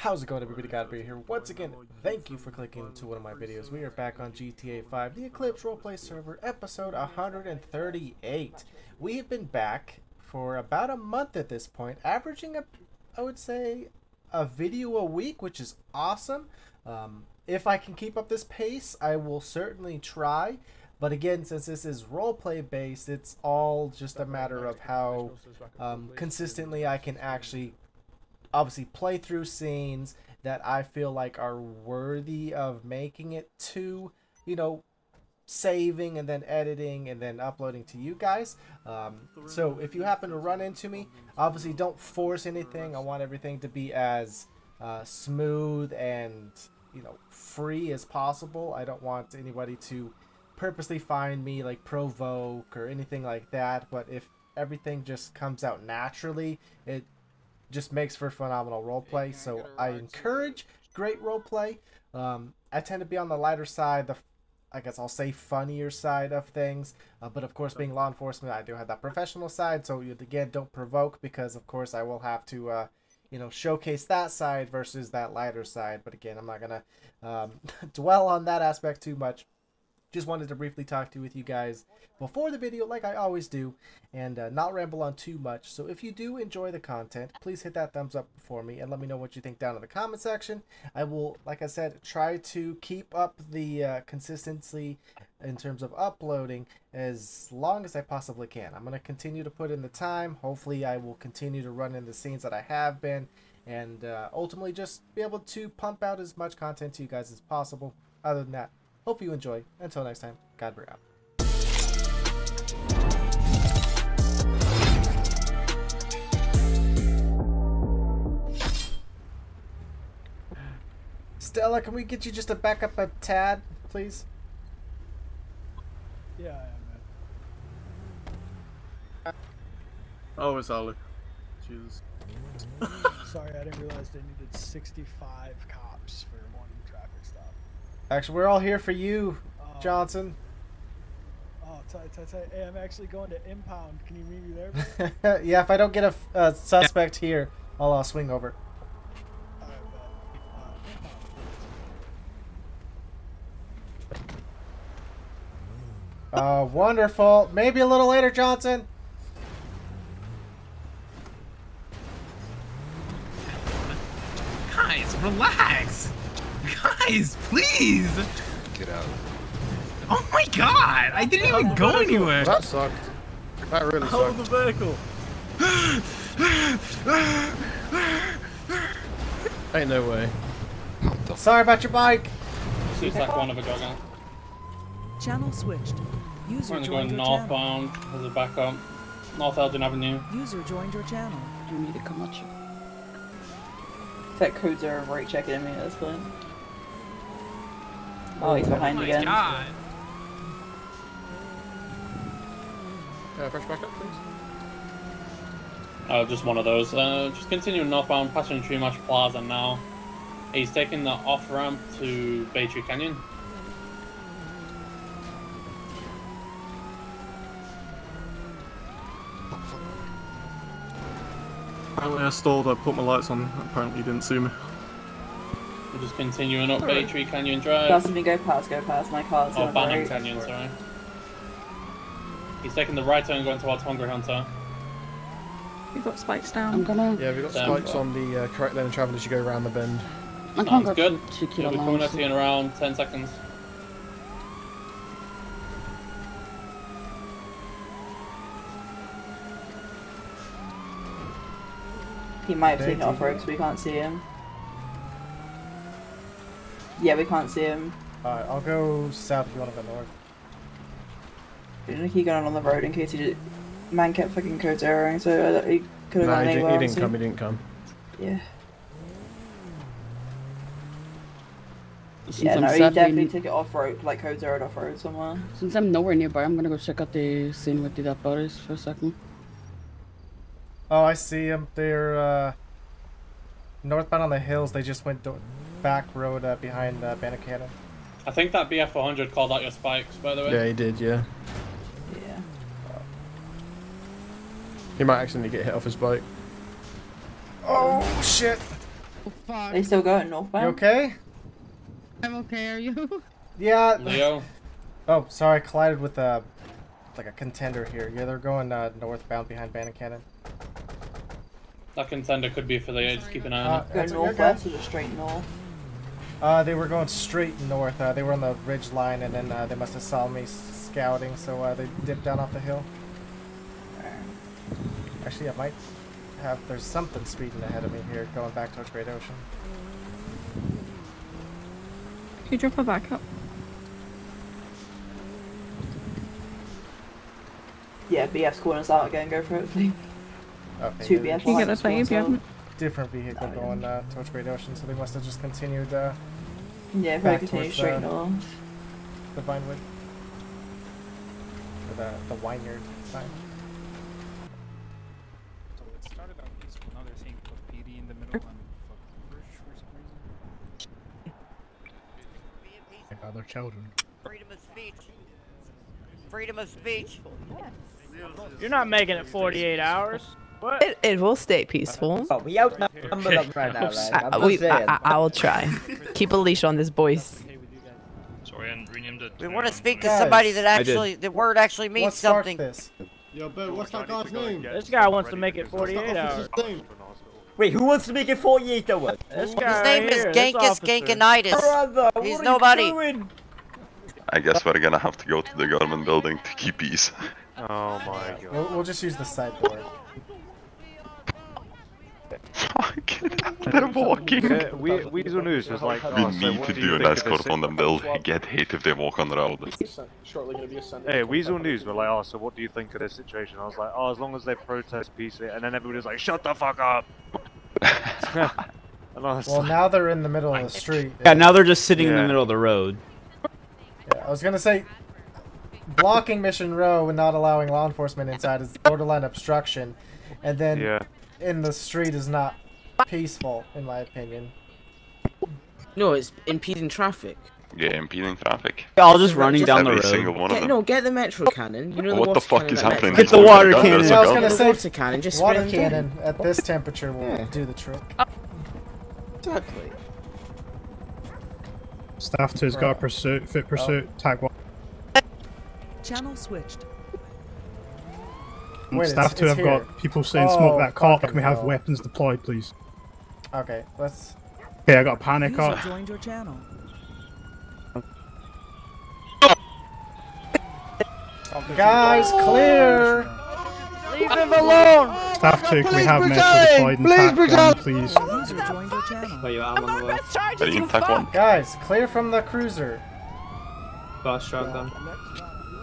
How's it going, everybody? Godbear here once again. Thank you for clicking into one of my videos. We are back on GTA 5, the Eclipse Roleplay server, episode 138. We have been back for about a month at this point, averaging up, I would say, a video a week, which is awesome. If I can keep up this pace, I will certainly try. But again, since this is roleplay based, it's all just a matter of how consistently I can actually obviously play through scenes that I feel like are worthy of making it to, you know, saving and then editing and then uploading to you guys. So if you happen to run into me, obviously don't force anything. I want everything to be as smooth and, you know, free as possible. I don't want anybody to purposely find me, like, provoke or anything like that. But if everything just comes out naturally, it just makes for phenomenal roleplay. So I encourage great roleplay. I tend to be on the lighter side, the, I guess I'll say, funnier side of things. But of course, being law enforcement, I do have that professional side. So again, don't provoke, because of course I will have to, you know, showcase that side versus that lighter side. But again, I'm not gonna dwell on that aspect too much. Just wanted to briefly talk to you with you guys before the video, like I always do, and not ramble on too much. So if you do enjoy the content, please hit that thumbs up for me and let me know what you think down in the comment section. I will, like I said, try to keep up the consistency in terms of uploading as long as I possibly can. I'm going to continue to put in the time. Hopefully I will continue to run in the scenes that I have been, and ultimately just be able to pump out as much content to you guys as possible. Other than that, hope you enjoy. Until next time, Godbear out. Stella, can we get you just to back up a tad, please? Yeah, I am, man. Oh, it's Ollie. Jesus. Sorry, I didn't realize they needed 65 cops for one traffic stop. Actually, we're all here for you, Johnson. Oh, tight. Hey, I'm actually going to impound. Can you meet me there, bro? Yeah, if I don't get a suspect here, I'll swing over. All right, bud. Impound. Wonderful. Maybe a little later, Johnson. Guys, relax. Guys, please! Get out. Oh my god! I didn't even go anywhere! That sucked. That really sucked. Hold the vehicle! Ain't no way. Sorry about your bike! Seems like one of a go-go. Channel switched. User joined your channel. We're going northbound as a backup. North Eldon Avenue. User joined your channel. You need to come at you. That codes are right checking at me at this point. Oh, he's behind again. God. Push back up, please. Oh, just one of those. Just continuing northbound, passing Tremach Plaza now. He's taking the off ramp to Baytree Canyon. Apparently, I stalled. I put my lights on. Apparently, you didn't see me. We're just continuing up Baytree Canyon Drive. That's something, go past, my car's on the right. Oh, Banner Canyon, sorry. He's taking the right turn going towards Hungry Hunter. We've got spikes down. I'm gonna... Yeah, we've got spikes on the correct lane of travel as you go around the bend. I can't go good. You'll be coming up to you in around 10 seconds. He might have taken off road because we can't see him. Yeah, we can't see him. Alright, I'll go south if you want to go north. Didn't he go on the road in case he did? Man kept fucking code zeroing, so he could have gone anywhere. No, he didn't come. Yeah. Since he definitely took it off road, like code zeroed off road somewhere. Since I'm nowhere nearby, I'm gonna go check out the scene with the dead bodies for a second. Oh, I see him. They're northbound on the hills. They just went back road behind Banner Cannon. I think that BF400 called out your spikes, by the way. Yeah, he did, yeah. Yeah. He might accidentally get hit off his bike. Oh, shit! fuck. They still going northbound? You okay? I'm okay, are you? Yeah. Leo? Oh, sorry, I collided with a... like a contender here. Yeah, they're going northbound behind Banner Cannon. That contender could be for the... just keep an eye on it. Going northwest or just straight north? They were going straight north. They were on the ridge line, and then they must have saw me scouting, so they dipped down off the hill. Actually, I might have... there's something speeding ahead of me here, going back towards Great Ocean. Can you drop her back up? Yeah, BF's calling us out again. Go for it, please. Okay, two BFs. You get a plane if you haven't. Different vehicle going towards Great Ocean, so they must have just continued. Yeah, probably continued straight north. The Vinewood. Or the Vineyard sign. So it started out peaceful, now they're seeing PD in the middle and Bush for some reason. And other children. Freedom of speech. Freedom of speech. Yes. You're not making it 48 hours. What? It will stay peaceful. Oh, we outnumber them right now, right? I will try. Keep a leash on this boys. Sorry, I renamed it. We want to speak to somebody that actually, the word actually means something. This? Yo, but what's that guy's name? This guy wants to make it 48 hours. Wait, who wants to make it 48 hours? This guy his name is Gankus Gankinitis. Brother, he's nobody. I guess we're gonna have to go to the government building to keep peace. Oh my god. We'll just use the sideboard. Fuck it, they're walking. Weasel News was like, we need to do an escort on them, they'll get hit if they walk on the road. Hey, Weasel News were like, oh, so what do you think of this situation? I was like, oh, as long as they protest peacefully, and then everybody's like, shut the fuck up! Well, now they're in the middle of the street. Yeah, now they're just sitting in the middle of the road. Yeah, I was gonna say, blocking Mission Row and not allowing law enforcement inside is borderline obstruction, and then in the street is not peaceful, in my opinion. No, it's impeding traffic. Yeah, impeding traffic. They're all just running down the road. No, get the metro cannon. You know what the fuck is happening? Get the water cannon. I was gonna say, water cannon. Just water cannon at this temperature will do the trick. Exactly. Staff 2's got pursuit, fit pursuit, tag 1. Channel switched. Wait, Staff 2 have got people saying smoke that cop, can we have weapons deployed please? Okay, let's... Okay, I got a panic up. Joined your channel. Guys, clear! Leave him alone! Staff 2, can we have metal deployed in TAC 1, please? Guys, clear from the cruiser.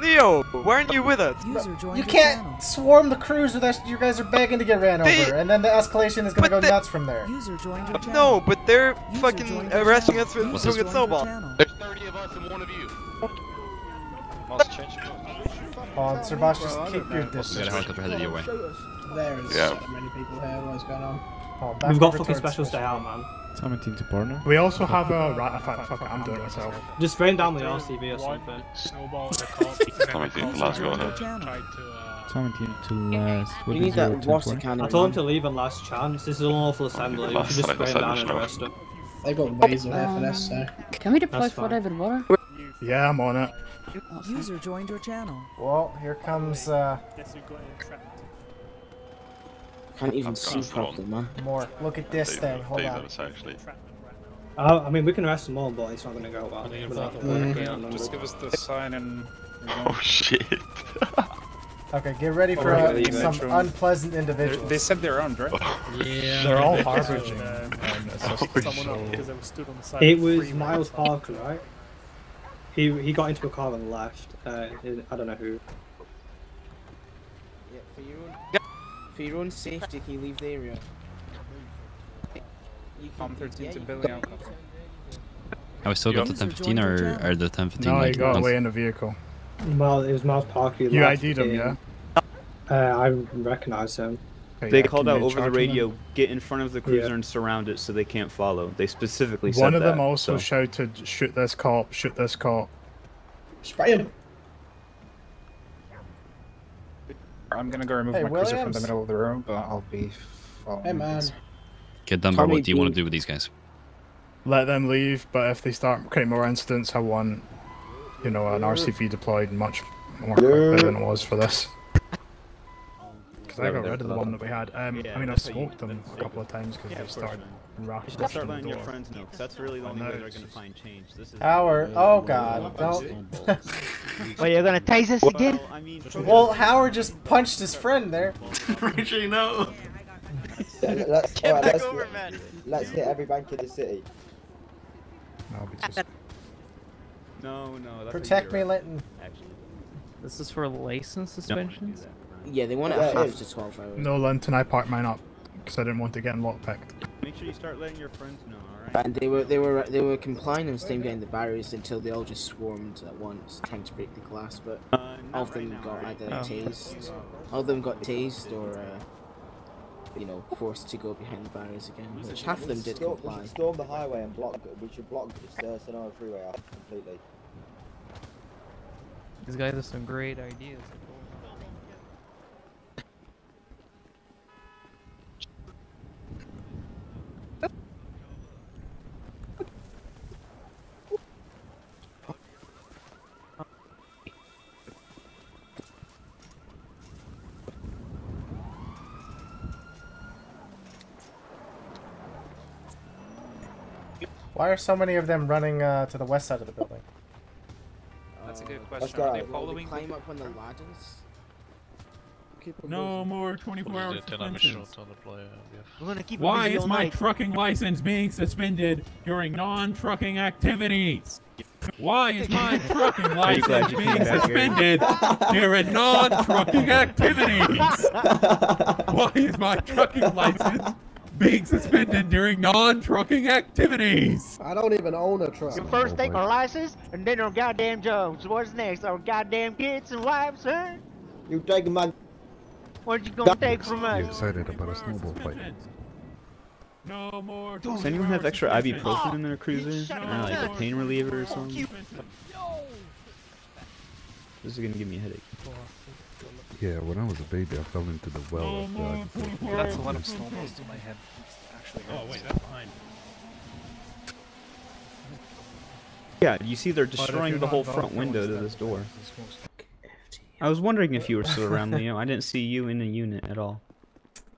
Leo, weren't you with us? You can't swarm the cruiser, that you guys are begging to get ran over, and then the escalation is gonna go nuts from there. No, but they're fucking arresting us for doing a snowball. There's 30 of us and one of you. Sir Bosch, just keep your distance. There's so many people there, what's going on? We've got fucking specials day out, man. Time team to partner. We also have a fuck it, I'm doing it myself. Just rain down the RCV or something. Snowball the cop. Team to last, go ahead. Team to last. You need that water cannon. I told him to leave on last chance. This is an awful assembly. You can just rain down and arrest him. They've got ways away for this, so. Can we deploy 4 David Water? Yeah, I'm on it. User joined your channel. Well, here comes. Can't even see properly, man. More. Look at this thing. Hold on. I mean, we can arrest them all, but it's not gonna go well. Just give us the sign and. Oh shit. Okay, get ready for some unpleasant individuals. They said they're armed, right? Yeah. They're all harbouring. It was Miles Parker, right? He got into a car and left. I don't know who. Yeah, for your own safety, can you leave the area? I'm 13 to Billy. We still got the 1015 or the 1015? No, he got away in the vehicle. Well, it was Miles Parker. You ID'd him, yeah? I recognized him. Okay, they called out over the radio, get in front of the cruiser and surround it so they can't follow. They specifically said that. One of them also shouted, shoot this cop, shoot this cop. Spray him. I'm gonna go remove my cruiser from the middle of the room, but I'll be following. Hey man. Kid Dunbar, what do you want to do with these guys? Let them leave, but if they start creating more incidents, I want, you know, an RCV deployed much more quickly than it was for this. Because I got rid of the one that we had. I mean, I've smoked them a couple of times because they've started rushing the door. Letting your friends know, because that's really the only way they're going to find change. This is Howard, oh god, don't. Well, you're going to tase us again? Well, I mean, well, Howard just punched his friend there. Richie, no. Let's hit every bank in the city. No, just... no. That's protect me, Linton. Actually, this is for license suspensions. No. Yeah, they want it at half to 12 hours. No, Linton, I parked mine up because I didn't want to get lockpicked. Make sure you start letting your friends know, alright? And they were complying and staying behind the barriers until they all just swarmed at once, trying to break the glass. But all of them got either tased, all of them got tased, or. You know, forced to go behind the barriers again, which half of them did comply. We should storm the highway and block, we should block the Sonora freeway off completely. These guys have some great ideas. Why are so many of them running to the west side of the building? That's a good question. Are they following? Climb up on the ladders? No more 24-hour suspensions. Why is my trucking license being suspended during non-trucking activities? Why is my trucking license being suspended during non-trucking activities? Why is my trucking license being suspended during non-trucking activities? I don't even own a truck. You first take our license, and then our goddamn jobs. What's next? Our goddamn kids and wives, huh? You taking my... What you gonna take from us? You excited about a snowball fight? No more... Does anyone have extra ibuprofen in their cruiser? Like a pain reliever or something? This is gonna give me a headache. Yeah, when I was a baby, I fell into the well. That's a lot of snowballs to my head. Oh wait, that's fine. Yeah, you see they're destroying the whole front window to this door. I was wondering if you were still around, Leo. I didn't see you in a unit at all.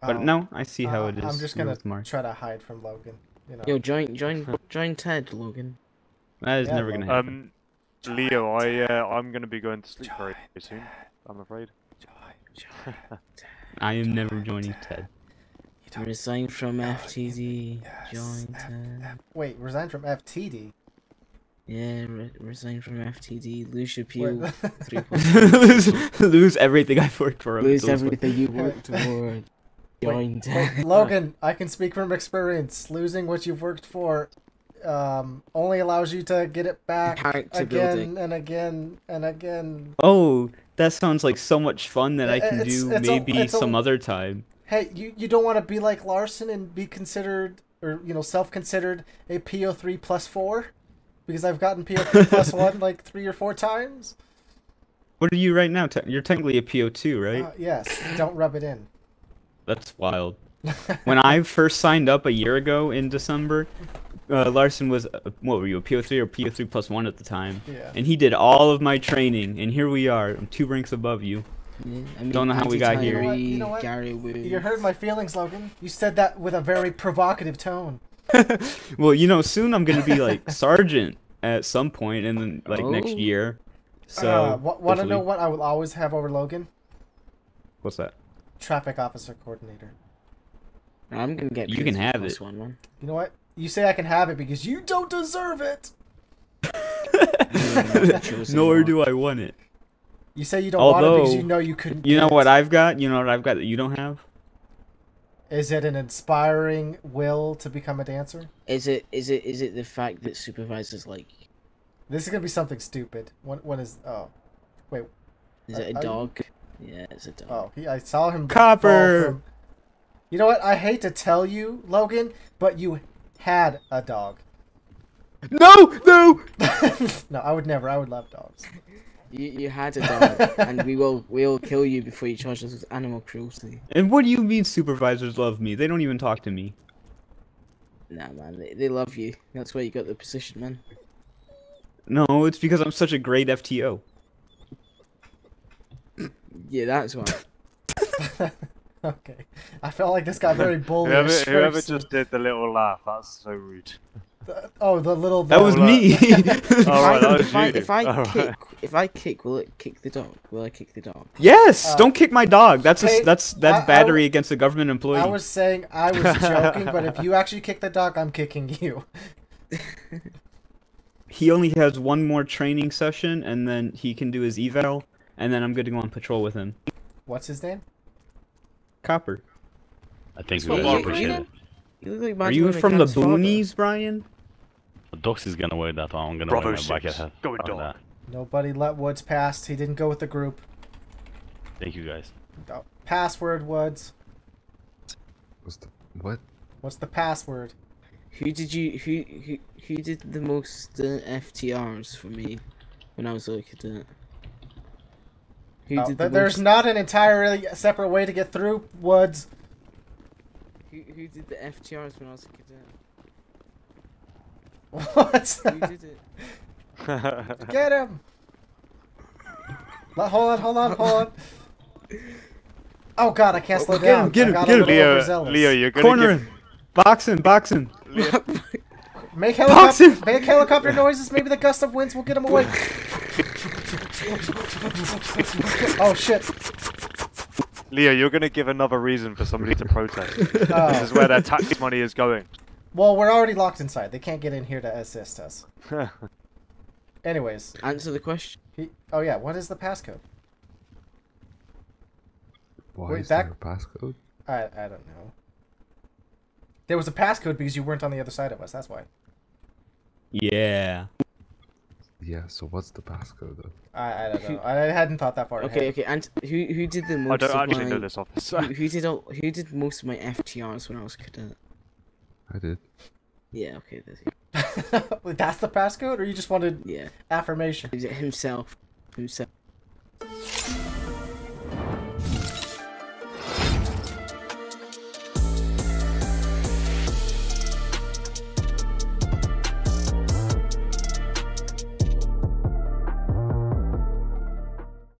But no, I see how it is. I'm just gonna try to hide from Logan. You know. Yo, join Ted, Logan. That is never gonna happen. Leo, I'm gonna be going to sleep very soon. I'm afraid. Join Ted. I am never joining Ted. Resign from FTD. Yes. Join Ted. Wait, resign from FTD? Yeah, resign from FTD. Lose your appeal. Lose everything I've worked for. Lose everything you worked for. Join Ted. Wait, Logan, I can speak from experience. Losing what you've worked for only allows you to get it back again and again. Oh, that sounds like so much fun that I can do maybe some other time. Hey, you don't want to be like Larson and be considered, or you know, self-considered a PO3 plus 4? Because I've gotten PO3 plus 1 like 3 or 4 times. What are you right now? You're technically a PO2, right? Yes, don't rub it in. That's wild. When I first signed up a year ago in December, Larson was, what were you, a PO3 or PO3 plus 1 at the time? Yeah. And he did all of my training, and here we are, I'm 2 ranks above you. Yeah, I mean, don't know how we got here. You know what? Gary Williams. You heard my feelings, Logan. You said that with a very provocative tone. Well, you know, soon I'm going to be, like, sergeant at some point, and then, like, next year. So, want to know what I will always have over Logan? What's that? Traffic officer coordinator. I'm going to get... You can have it. One. You know what? You say I can have it because you don't deserve it. Nor do I want it. You say you don't want it because you know you couldn't. You know what I've got? You know what I've got that you don't have? Is it an inspiring will to become a dancer? Is it the fact that supervisors like you? This is gonna be something stupid. What is wait. Is it a dog? Yeah, it's a dog. Oh, I saw him. Copper. You know what? I hate to tell you, Logan, but you had a dog. No! No, I would never. I would love dogs. You had a dog, and we'll kill you before you charge us with animal cruelty. And what do you mean supervisors love me? They don't even talk to me. Nah, man, they love you. That's why you got the position, man. No, it's because I'm such a great FTO. Yeah, that's why. Okay. I felt like this got very bold. Whoever just did the little laugh, that's so rude. Oh, the little... That was me! If I kick, will it kick the dog? Will I kick the dog? Yes! Don't kick my dog! That's hey, a, that's battery against a government employee. I was saying I was joking, but if you actually kick the dog, I'm kicking you. He only has one more training session, and then he can do his eval, and then I'm going to go on patrol with him. What's his name? Copper. I think we all appreciate it. Like are you from the boonies, father? Brian? The Dox is gonna wear that one. I'm gonna Bravo wear my bucket hat. Go dog. Nobody let Woods pass. He didn't go with the group. Thank you guys. Oh, password, Woods. What's the what? What's the password? Who did you who did the most FTRs for me when I was like a cadet? Who did the there's most... not an entirely separate way to get through, Woods. Who did the FTRs when I was a cadet? What? Who did it? Get him! Hold on. Oh god, I can't slow down. Get him. Leo, you're gonna corner him. Box him. Leo. Make helicopter noises. Maybe the gust of winds will get him away. Oh shit. Leo, you're going to give another reason for somebody to protest. Oh. This is where their tax money is going. Well, we're already locked inside. They can't get in here to assist us. Anyways. Answer the question. Oh, yeah. What is the passcode? Wait, is there a passcode? I don't know. There was a passcode because you weren't on the other side of us. That's why. Yeah. Yeah, so what's the passcode though? I don't know. I hadn't thought that far ahead. Okay, and who did the most? I don't actually know this officer. Who did most of my FTRs when I was a cadet? I did. Yeah. Okay. That's the passcode, or you just wanted affirmation? Himself.